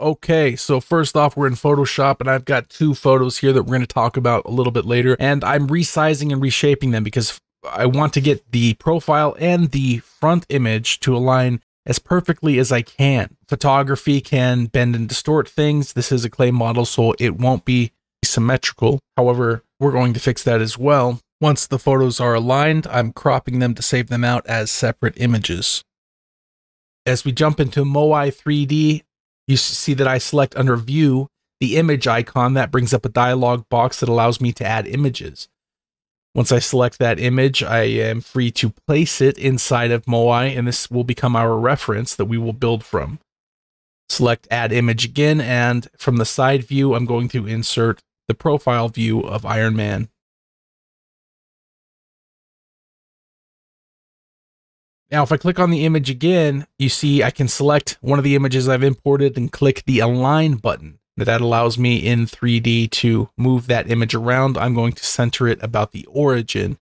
Okay, so first off, we're in Photoshop, and I've got two photos here that we're going to talk about a little bit later, and I'm resizing and reshaping them because I want to get the profile and the front image to align as perfectly as I can. Photography can bend and distort things. This is a clay model, so it won't be symmetrical. However, we're going to fix that as well. Once the photos are aligned, I'm cropping them to save them out as separate images. As we jump into Moi3D, you see that I select under View the image icon. That brings up a dialog box that allows me to add images. Once I select that image, I am free to place it inside of Moi, and this will become our reference that we will build from. Select Add Image again, and from the side view, I'm going to insert the profile view of Iron Man. Now, if I click on the image again, you see I can select one of the images I've imported and click the Align button. That allows me in 3D to move that image around. I'm going to center it about the origin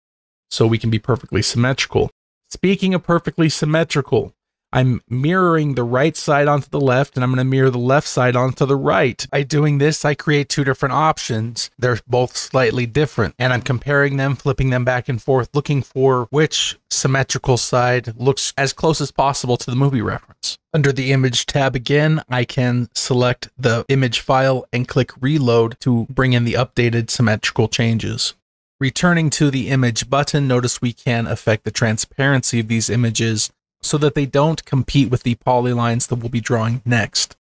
so we can be perfectly symmetrical. Speaking of perfectly symmetrical, I'm mirroring the right side onto the left, and I'm going to mirror the left side onto the right. By doing this, I create two different options. They're both slightly different, and I'm comparing them, flipping them back and forth, looking for which symmetrical side looks as close as possible to the movie reference. Under the Image tab again, I can select the image file and click Reload to bring in the updated symmetrical changes. Returning to the Image button, notice we can affect the transparency of these images so that they don't compete with the polylines that we'll be drawing next.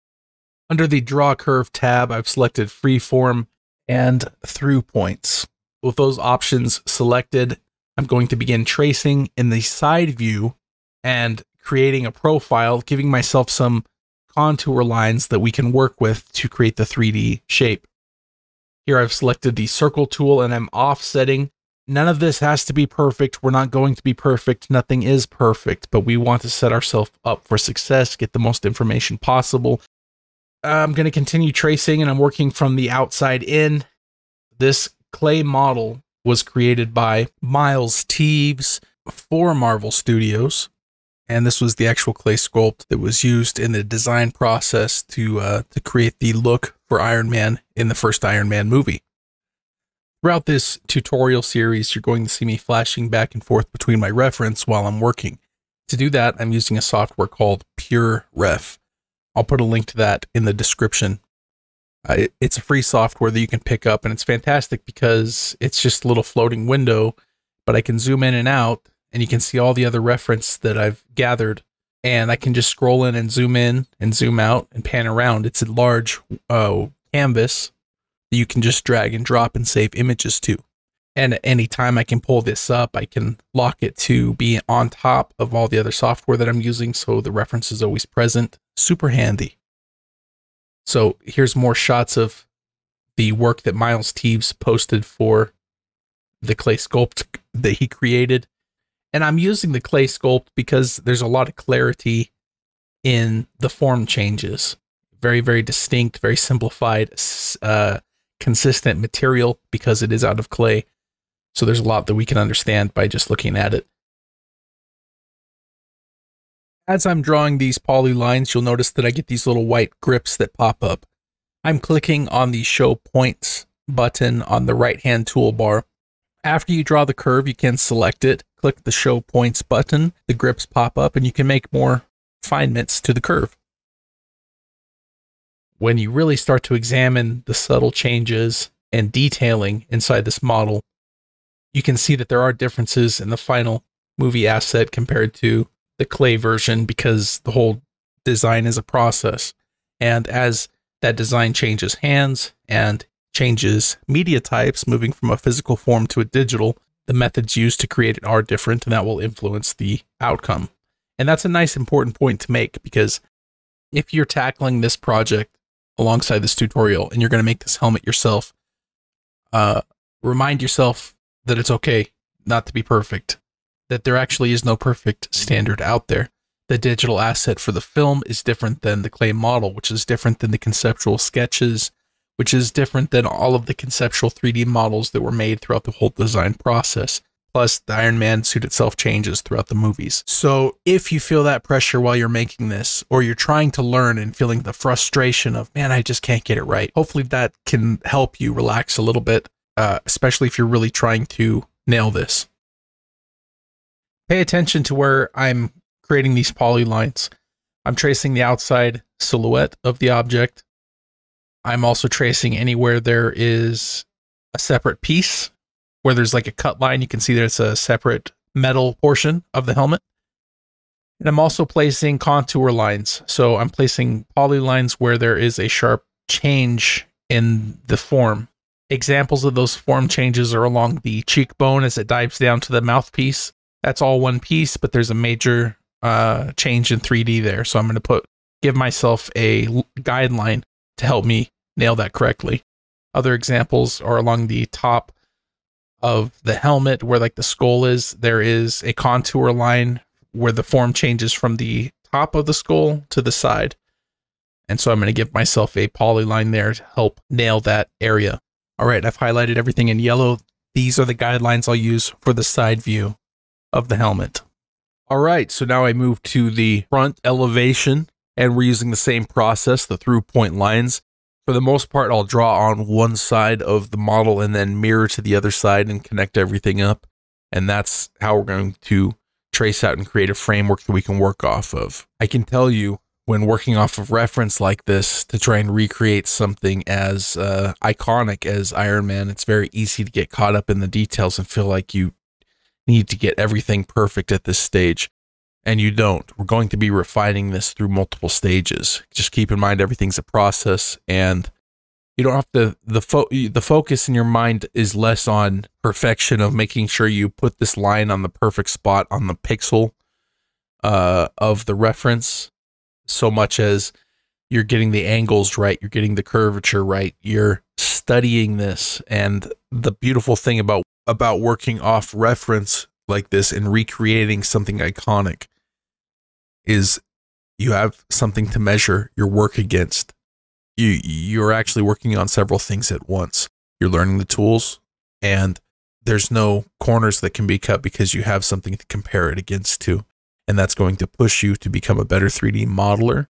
Under the Draw Curve tab, I've selected Freeform and Through Points. With those options selected, I'm going to begin tracing in the side view and creating a profile, giving myself some contour lines that we can work with to create the 3D shape. Here I've selected the circle tool and I'm offsetting. None of this has to be perfect. We're not going to be perfect. Nothing is perfect, but we want to set ourselves up for success, get the most information possible. I'm going to continue tracing and I'm working from the outside in. This clay model was created by Miles Teves for Marvel Studios. And this was the actual clay sculpt that was used in the design process to create the look for Iron Man in the first Iron Man movie. Throughout this tutorial series, you're going to see me flashing back and forth between my reference while I'm working. To do that, I'm using a software called PureRef. I'll put a link to that in the description. It's a free software that you can pick up, and it's fantastic because it's just a little floating window, but I can zoom in and out. And you can see all the other reference that I've gathered, and I can just scroll in and zoom out and pan around. It's a large canvas that you can just drag and drop and save images to. And at any time I can pull this up, I can lock it to be on top of all the other software that I'm using, so the reference is always present. Super handy. So here's more shots of the work that Miles Teves posted for the clay sculpt that he created. And I'm using the clay sculpt because there's a lot of clarity in the form changes. Very, very distinct, very simplified, consistent material because it is out of clay. So there's a lot that we can understand by just looking at it. As I'm drawing these poly lines, you'll notice that I get these little white grips that pop up. I'm clicking on the Show Points button on the right-hand toolbar. After you draw the curve, you can select it. Click the Show Points button, the grips pop up, and you can make more refinements to the curve. When you really start to examine the subtle changes and detailing inside this model, you can see that there are differences in the final movie asset compared to the clay version because the whole design is a process. And as that design changes hands and changes media types, moving from a physical form to a digital, the methods used to create it are different, and that will influence the outcome. And that's a nice important point to make, because if you're tackling this project alongside this tutorial and you're going to make this helmet yourself, remind yourself that it's okay not to be perfect, that there actually is no perfect standard out there. The digital asset for the film is different than the clay model, which is different than the conceptual sketches, which is different than all of the conceptual 3D models that were made throughout the whole design process. Plus, the Iron Man suit itself changes throughout the movies. So if you feel that pressure while you're making this, or you're trying to learn and feeling the frustration of, man, I just can't get it right, hopefully that can help you relax a little bit, especially if you're really trying to nail this. Pay attention to where I'm creating these polylines. I'm tracing the outside silhouette of the object. I'm also tracing anywhere there is a separate piece, where there's like a cut line. You can see there's a separate metal portion of the helmet. And I'm also placing contour lines. So I'm placing polylines where there is a sharp change in the form. Examples of those form changes are along the cheekbone as it dives down to the mouthpiece. That's all one piece, but there's a major change in 3D there. So I'm going to give myself a guideline to help me nail that correctly. Other examples are along the top of the helmet, where like the skull is. There is a contour line where the form changes from the top of the skull to the side. And so I'm going to give myself a polyline there to help nail that area. All right, I've highlighted everything in yellow. These are the guidelines I'll use for the side view of the helmet. All right, so now I move to the front elevation, and we're using the same process, the through point lines. For the most part, I'll draw on one side of the model and then mirror to the other side and connect everything up. And that's how we're going to trace out and create a framework that we can work off of. I can tell you, when working off of reference like this, to try and recreate something as iconic as Iron Man, it's very easy to get caught up in the details and feel like you need to get everything perfect at this stage. And you don't. We're going to be refining this through multiple stages. Just keep in mind everything's a process, and you don't have to, the focus in your mind is less on perfection of making sure you put this line on the perfect spot on the pixel of the reference, so much as you're getting the angles right, you're getting the curvature right, you're studying this. And the beautiful thing about working off reference like this and recreating something iconic is you have something to measure your work against. You're actually working on several things at once. You're learning the tools, and there's no corners that can be cut because you have something to compare it against to, and that's going to push you to become a better 3D modeler.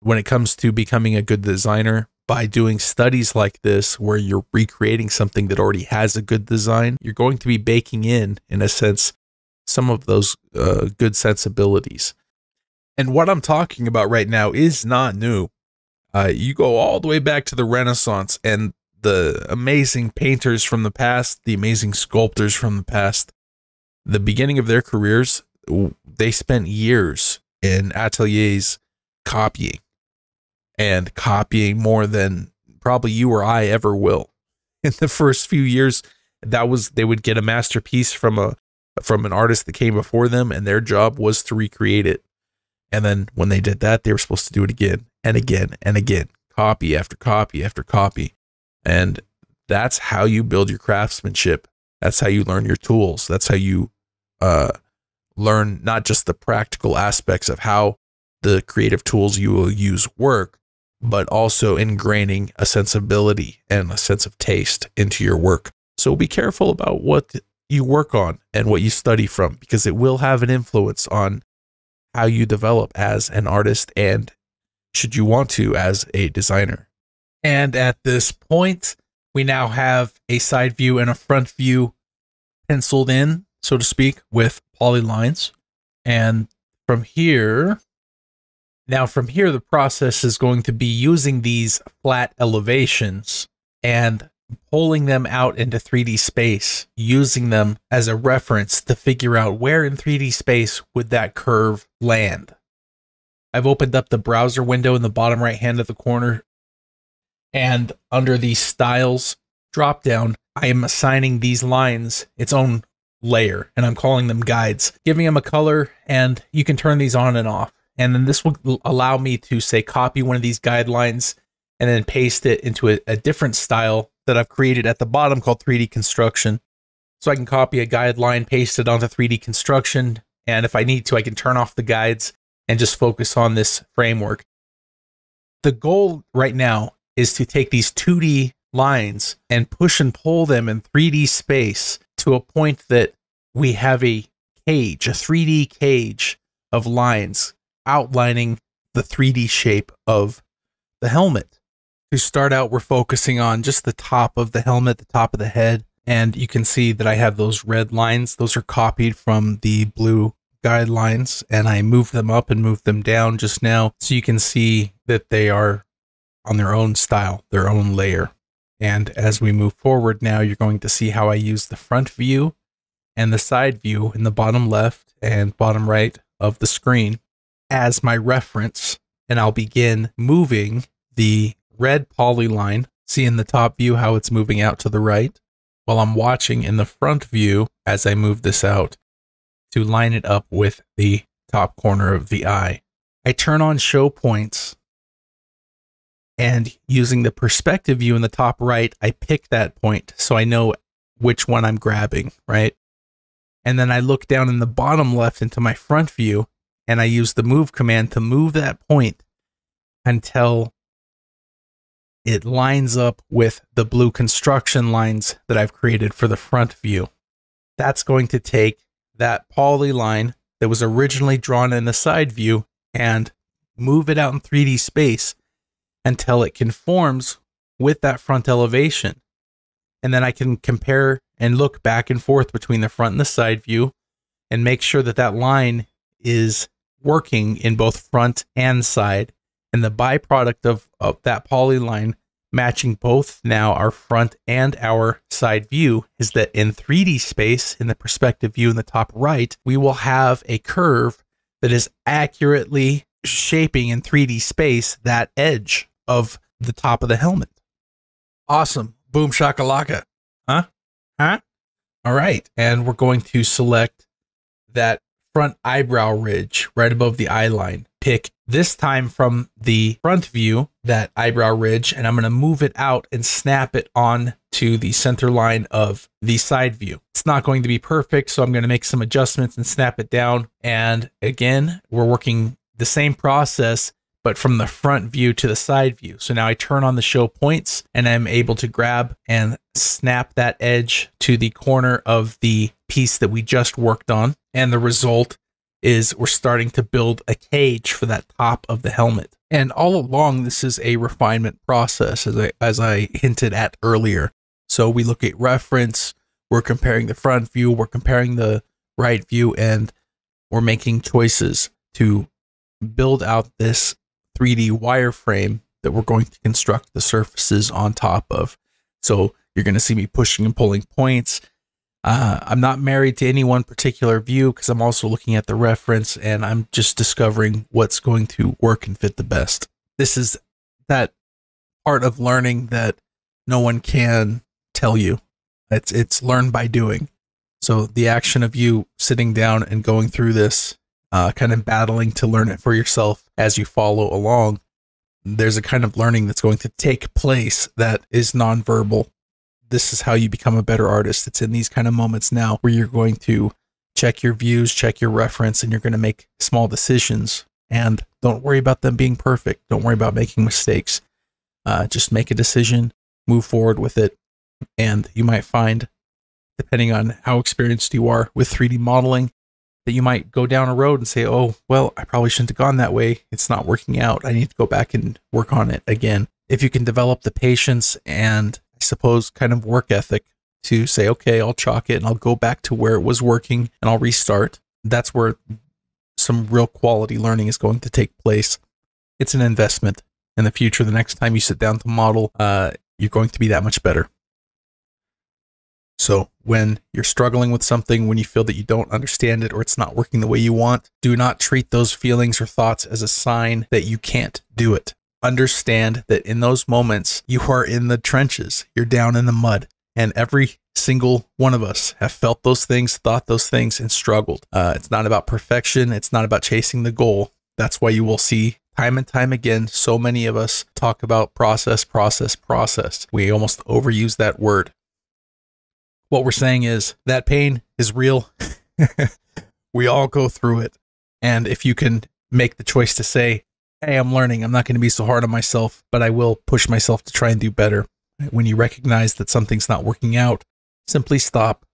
When it comes to becoming a good designer, by doing studies like this, where you're recreating something that already has a good design, you're going to be baking in a sense, some of those good sensibilities. And what I'm talking about right now is not new. You go all the way back to the Renaissance, and the amazing painters from the past, the amazing sculptors from the past, the beginning of their careers, they spent years in ateliers copying. And copying more than probably you or I ever will. In the first few years, that was, they would get a masterpiece from an artist that came before them, and their job was to recreate it. And then when they did that, they were supposed to do it again and again and again, copy after copy after copy. And that's how you build your craftsmanship. That's how you learn your tools. That's how you learn not just the practical aspects of how the creative tools you will use work, but also ingraining a sensibility and a sense of taste into your work. So be careful about what you work on and what you study from, because it will have an influence on how you develop as an artist, and should you want to, as a designer. And at this point, we now have a side view and a front view penciled in, so to speak, with polylines. And from here, the process is going to be using these flat elevations and pulling them out into 3D space, using them as a reference to figure out where in 3D space would that curve land. I've opened up the browser window in the bottom right hand of the corner, and under the styles dropdown, I am assigning these lines its own layer, and I'm calling them guides, giving them a color, and you can turn these on and off. And then this will allow me to, say, copy one of these guidelines and then paste it into a different style that I've created at the bottom called 3D Construction. So I can copy a guideline, paste it onto 3D Construction, and if I need to, I can turn off the guides and just focus on this framework. The goal right now is to take these 2D lines and push and pull them in 3D space to a point that we have a cage, a 3D cage of lines outlining the 3D shape of the helmet. To start out, we're focusing on just the top of the helmet, the top of the head, and you can see that I have those red lines. Those are copied from the blue guidelines, and I moved them up and moved them down just now, so you can see that they are on their own style, their own layer. And as we move forward now, you're going to see how I use the front view and the side view in the bottom left and bottom right of the screen as my reference. And I'll begin moving the red polyline. See in the top view how it's moving out to the right? Well, I'm watching in the front view as I move this out to line it up with the top corner of the eye. I turn on show points, and using the perspective view in the top right, I pick that point so I know which one I'm grabbing, right? And then I look down in the bottom left into my front view, and I use the move command to move that point until it lines up with the blue construction lines that I've created for the front view. That's going to take that polyline that was originally drawn in the side view and move it out in 3D space until it conforms with that front elevation. And then I can compare and look back and forth between the front and the side view and make sure that that line is working in both front and side. And the byproduct of that polyline matching both now our front and our side view is that in 3D space, in the perspective view in the top right, we will have a curve that is accurately shaping in 3D space that edge of the top of the helmet. Awesome. Boom shakalaka. Huh? Huh? All right. And we're going to select that front eyebrow ridge right above the eye line. Pick this time from the front view, that eyebrow ridge, and I'm going to move it out and snap it on to the center line of the side view. It's not going to be perfect, so I'm going to make some adjustments and snap it down. And again, we're working the same process, but from the front view to the side view. So now I turn on the show points and I'm able to grab and snap that edge to the corner of the piece that we just worked on. And the result is we're starting to build a cage for that top of the helmet. And all along, this is a refinement process, as I hinted at earlier. So we look at reference, we're comparing the front view, we're comparing the right view, and we're making choices to build out this 3D wireframe that we're going to construct the surfaces on top of. So you're going to see me pushing and pulling points. I'm not married to any one particular view because I'm also looking at the reference and I'm just discovering what's going to work and fit the best. This is that part of learning that no one can tell you. It's learned by doing. So the action of you sitting down and going through this, kind of battling to learn it for yourself as you follow along, there's a kind of learning that's going to take place that is nonverbal. This is how you become a better artist. It's in these kind of moments now where you're going to check your views, check your reference, and you're going to make small decisions. And don't worry about them being perfect. Don't worry about making mistakes. Just make a decision, move forward with it. And you might find, depending on how experienced you are with 3D modeling, that you might go down a road and say, oh, well, I probably shouldn't have gone that way. It's not working out. I need to go back and work on it again. If you can develop the patience and, I suppose, kind of work ethic to say, okay, I'll chalk it and I'll go back to where it was working and I'll restart. That's where some real quality learning is going to take place. It's an investment in the future. The next time you sit down to model, you're going to be that much better. So when you're struggling with something, when you feel that you don't understand it or it's not working the way you want, do not treat those feelings or thoughts as a sign that you can't do it. Understand that in those moments, you are in the trenches, you're down in the mud, and every single one of us have felt those things, thought those things, and struggled. It's not about perfection. It's not about chasing the goal. That's why you will see time and time again, so many of us talk about process, process, process. We almost overuse that word. What we're saying is that pain is real. We all go through it. And if you can make the choice to say, hey, I'm learning, I'm not going to be so hard on myself, but I will push myself to try and do better. When you recognize that something's not working out, simply stop,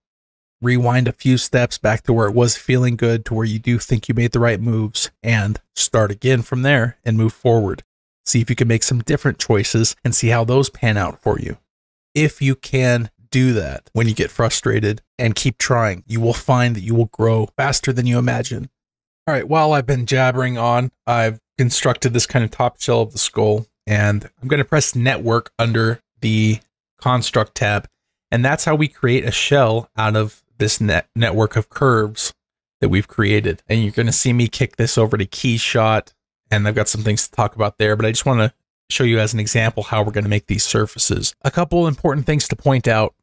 rewind a few steps back to where it was feeling good, to where you do think you made the right moves, and start again from there and move forward. See if you can make some different choices and see how those pan out for you. If you can do that when you get frustrated and keep trying, you will find that you will grow faster than you imagine. All right, while I've been jabbering on, I've constructed this kind of top shell of the skull, and I'm going to press network under the construct tab. And that's how we create a shell out of this network of curves that we've created. And you're going to see me kick this over to Keyshot, and I've got some things to talk about there, but I just want to show you as an example how we're going to make these surfaces. A couple important things to point out.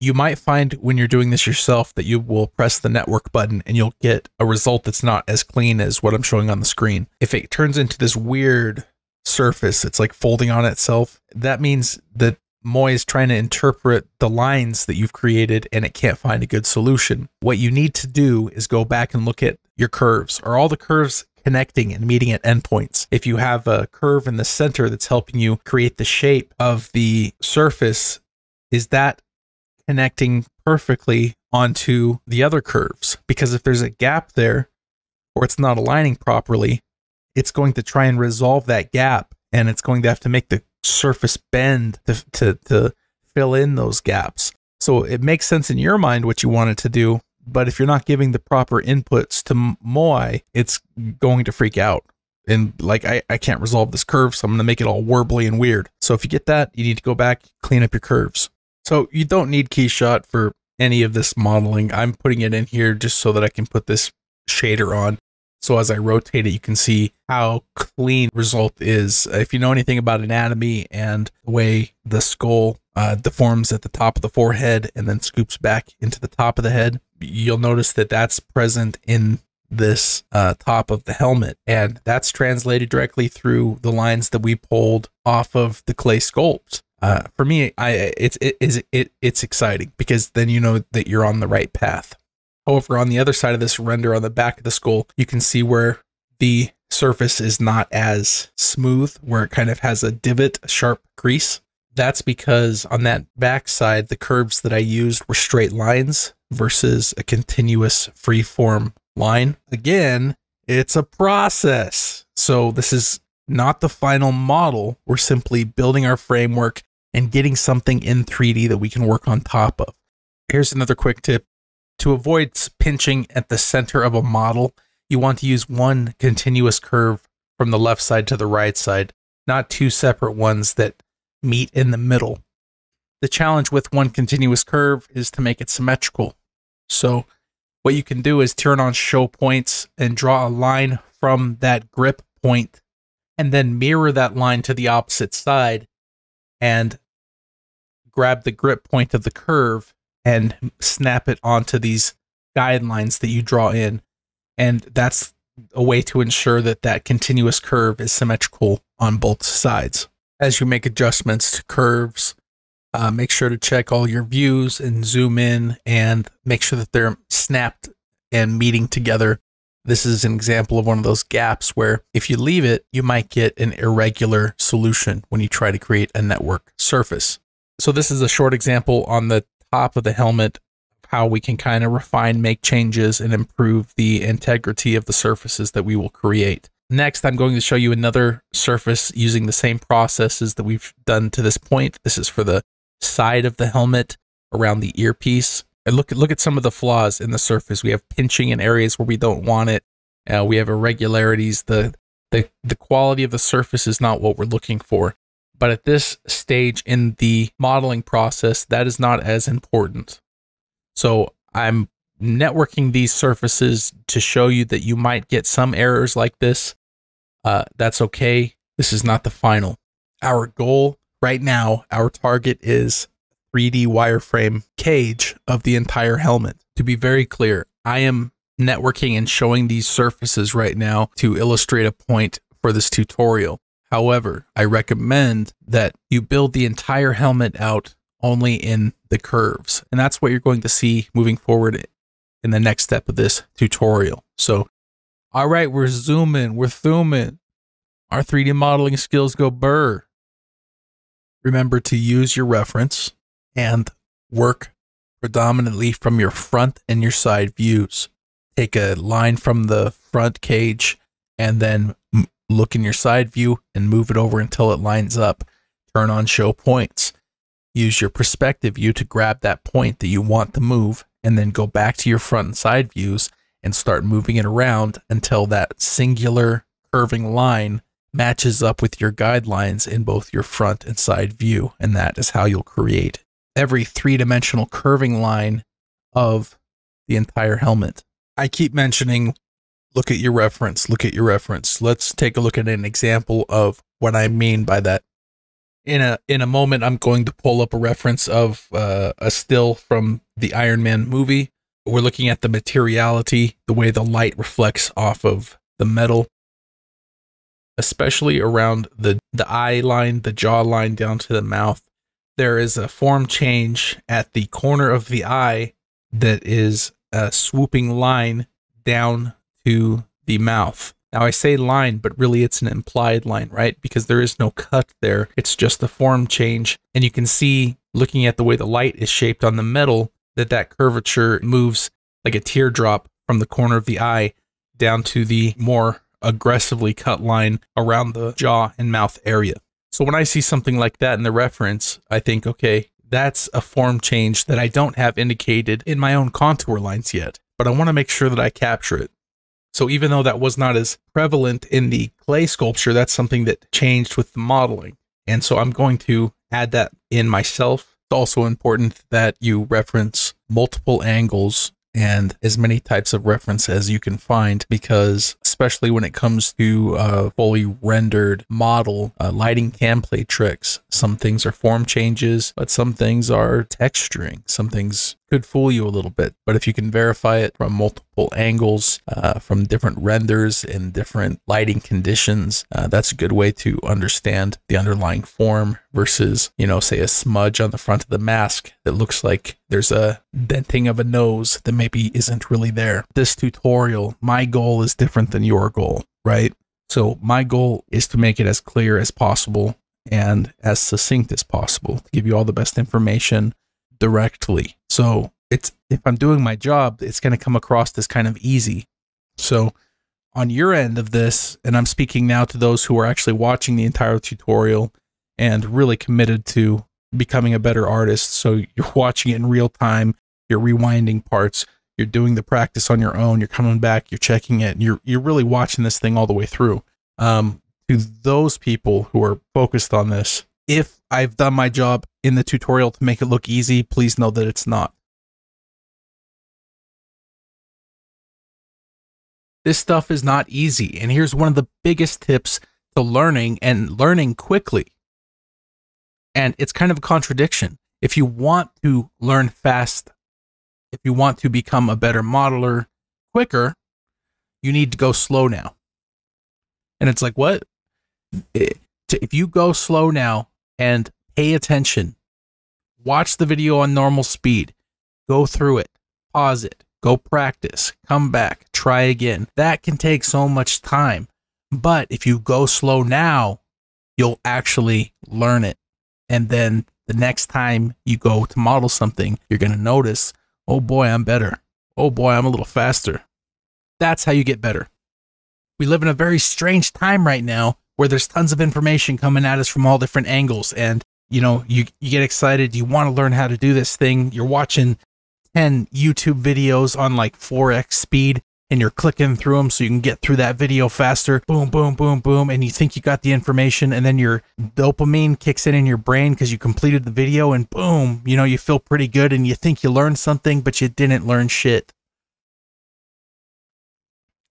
You might find when you're doing this yourself that you will press the network button and you'll get a result that's not as clean as what I'm showing on the screen. If it turns into this weird surface, it's like folding on itself, that means that Moi is trying to interpret the lines that you've created and it can't find a good solution. What you need to do is go back and look at your curves. Are all the curves connecting and meeting at endpoints? If you have a curve in the center that's helping you create the shape of the surface, is that connecting perfectly onto the other curves? Because if there's a gap there or it's not aligning properly, it's going to try and resolve that gap, and it's going to have to make the surface bend to fill in those gaps. So it makes sense in your mind what you want it to do, but if you're not giving the proper inputs to Moi, it's going to freak out. And like, I can't resolve this curve, so I'm going to make it all warbly and weird. So if you get that, you need to go back, clean up your curves. So you don't need Keyshot for any of this modeling. I'm putting it in here just so that I can put this shader on. So as I rotate it, you can see how clean the result is. If you know anything about anatomy and the way the skull deforms at the top of the forehead and then scoops back into the top of the head, you'll notice that that's present in this top of the helmet. And that's translated directly through the lines that we pulled off of the clay sculpt. For me, it's exciting because then you know that you're on the right path. However, on the other side of this render, on the back of the skull, you can see where the surface is not as smooth, where it kind of has a divot, a sharp crease. That's because on that back side, the curves that I used were straight lines versus a continuous freeform line. Again, it's a process. So this is not the final model. We're simply building our framework and getting something in 3D that we can work on top of. Here's another quick tip. To avoid pinching at the center of a model, you want to use one continuous curve from the left side to the right side, not two separate ones that meet in the middle. The challenge with one continuous curve is to make it symmetrical. So what you can do is turn on show points and draw a line from that grip point and then mirror that line to the opposite side and grab the grip point of the curve and snap it onto these guidelines that you draw in. And that's a way to ensure that that continuous curve is symmetrical on both sides. As you make adjustments to curves, make sure to check all your views and zoom in and make sure that they're snapped and meeting together. This is an example of one of those gaps where if you leave it, you might get an irregular solution when you try to create a network surface. So this is a short example on the top of the helmet, how we can kind of refine, make changes, and improve the integrity of the surfaces that we will create. Next, I'm going to show you another surface using the same processes that we've done to this point. This is for the side of the helmet around the earpiece. And look at some of the flaws in the surface. We have pinching in areas where we don't want it. We have irregularities. The quality of the surface is not what we're looking for. But at this stage in the modeling process, that is not as important. So I'm networking these surfaces to show you that you might get some errors like this. That's okay. This is not the final. Our goal right now, our target is 3D wireframe cage of the entire helmet. To be very clear, I am networking and showing these surfaces right now to illustrate a point for this tutorial. However, I recommend that you build the entire helmet out only in the curves. And that's what you're going to see moving forward in the next step of this tutorial. So, all right, we're zooming, we're thumbing. Our 3D modeling skills go burr. Remember to use your reference and work predominantly from your front and your side views. Take a line from the front cage and then look in your side view and move it over until it lines up. Turn on show points. Use your perspective view to grab that point that you want to move, and then go back to your front and side views and start moving it around until that singular curving line matches up with your guidelines in both your front and side view. And that is how you'll create every three-dimensional curving line of the entire helmet. I keep mentioning, look at your reference, look at your reference. Let's take a look at an example of what I mean by that. In a moment, I'm going to pull up a reference of a still from the Iron Man movie. We're looking at the materiality, the way the light reflects off of the metal, especially around the eye line, the jaw line down to the mouth. There is a form change at the corner of the eye that is a swooping line down to the mouth. Now I say line, but really it's an implied line, right? Because there is no cut there. It's just the form change. And you can see, looking at the way the light is shaped on the metal, that that curvature moves like a teardrop from the corner of the eye down to the more aggressively cut line around the jaw and mouth area. So when I see something like that in the reference, I think, okay, that's a form change that I don't have indicated in my own contour lines yet, but I want to make sure that I capture it. So even though that was not as prevalent in the clay sculpture, that's something that changed with the modeling. And so I'm going to add that in myself. It's also important that you reference multiple angles and as many types of reference as you can find, because especially when it comes to a fully rendered model, lighting can play tricks. Some things are form changes, but some things are texturing. Some things could fool you a little bit, but if you can verify it from multiple angles, from different renders and different lighting conditions, that's a good way to understand the underlying form versus, you know, say a smudge on the front of the mask that looks like there's a denting of a nose that maybe isn't really there. This tutorial, my goal is different than your goal, right? So my goal is to make it as clear as possible and as succinct as possible to give you all the best information directly. So it's, if I'm doing my job, it's going to come across as kind of easy. So on your end of this, and I'm speaking now to those who are actually watching the entire tutorial and really committed to becoming a better artist. So you're watching it in real time, you're rewinding parts, you're doing the practice on your own, you're coming back, you're checking it, and you're really watching this thing all the way through. To those people who are focused on this, if I've done my job in the tutorial to make it look easy, please know that it's not. This stuff is not easy. And here's one of the biggest tips to learning and learning quickly. And it's kind of a contradiction. If you want to learn fast, if you want to become a better modeler quicker, you need to go slow now. And it's like, what? If you go slow now and pay attention, watch the video on normal speed, go through it, pause it, go practice, come back, try again. That can take so much time. But if you go slow now, you'll actually learn it. And then the next time you go to model something, you're going to notice, oh boy, I'm better. Oh boy, I'm a little faster. That's how you get better. We live in a very strange time right now where there's tons of information coming at us from all different angles. And you know, you get excited, you want to learn how to do this thing, you're watching 10 YouTube videos on like 4x speed, and you're clicking through them so you can get through that video faster, boom, boom, boom, boom, and you think you got the information, and then your dopamine kicks in your brain because you completed the video, and boom, you know, you feel pretty good, and you think you learned something, but you didn't learn shit.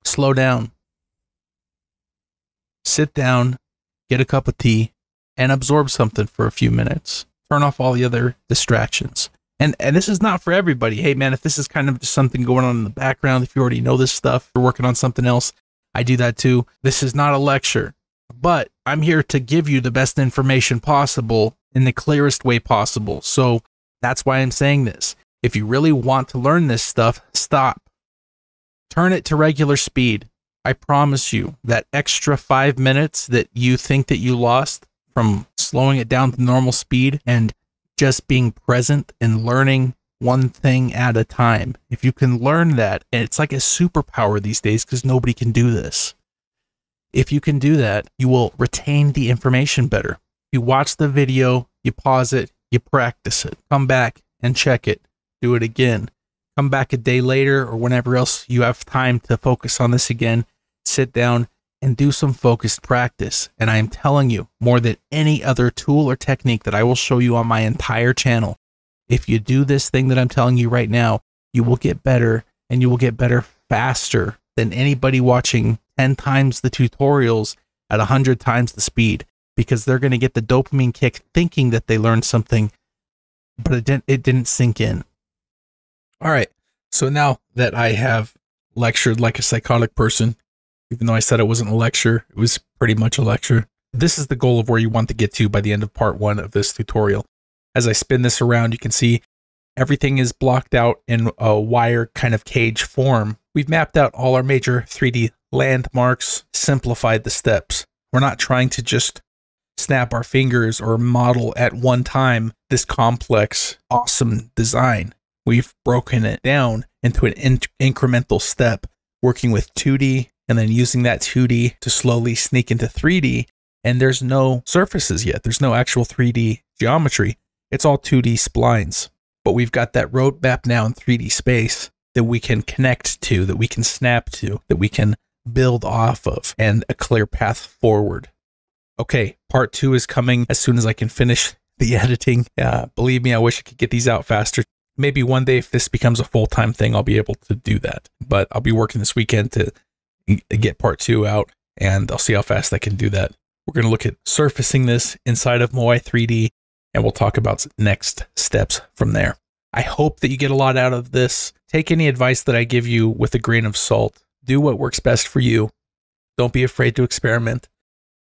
Slow down. Sit down, get a cup of tea, and absorb something for a few minutes. Turn off all the other distractions. And this is not for everybody. Hey man, if this is kind of just something going on in the background, if you already know this stuff, you're working on something else, I do that too. This is not a lecture, but I'm here to give you the best information possible in the clearest way possible. So that's why I'm saying this. If you really want to learn this stuff, stop. Turn it to regular speed. I promise you that extra 5 minutes that you think that you lost from slowing it down to normal speed and just being present and learning one thing at a time. If you can learn that, and it's like a superpower these days because nobody can do this. If you can do that, you will retain the information better. You watch the video, you pause it, you practice it, come back and check it, do it again. Come back a day later or whenever else you have time to focus on this again, sit down and do some focused practice. And I am telling you, more than any other tool or technique that I will show you on my entire channel, if you do this thing that I'm telling you right now, you will get better, and you will get better faster than anybody watching 10 times the tutorials at 100 times the speed, because they're going to get the dopamine kick thinking that they learned something, but it didn't sink in. All right. So now that I have lectured like a psychotic person, even though I said it wasn't a lecture, it was pretty much a lecture. This is the goal of where you want to get to by the end of part one of this tutorial. As I spin this around, you can see everything is blocked out in a wire kind of cage form. We've mapped out all our major 3D landmarks, simplified the steps. We're not trying to just snap our fingers or model at one time this complex, awesome design. We've broken it down into an incremental step, working with 2D and then using that 2D to slowly sneak into 3D. And there's no surfaces yet. There's no actual 3D geometry. It's all 2D splines. But we've got that roadmap now in 3D space that we can connect to, that we can snap to, that we can build off of, and a clear path forward. Okay, part two is coming as soon as I can finish the editing. Believe me, I wish I could get these out faster. Maybe one day if this becomes a full-time thing, I'll be able to do that. But I'll be working this weekend to get part two out, and I'll see how fast I can do that. We're going to look at surfacing this inside of Moi3D, and we'll talk about next steps from there. I hope that you get a lot out of this. Take any advice that I give you with a grain of salt. Do what works best for you. Don't be afraid to experiment.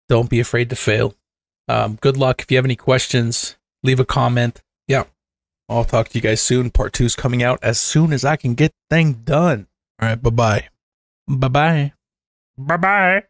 Don't be afraid to fail. Good luck. If you have any questions, leave a comment. Yeah. I'll talk to you guys soon. Part two is coming out as soon as I can get the thing done. All right. Bye-bye. Bye-bye. Bye-bye.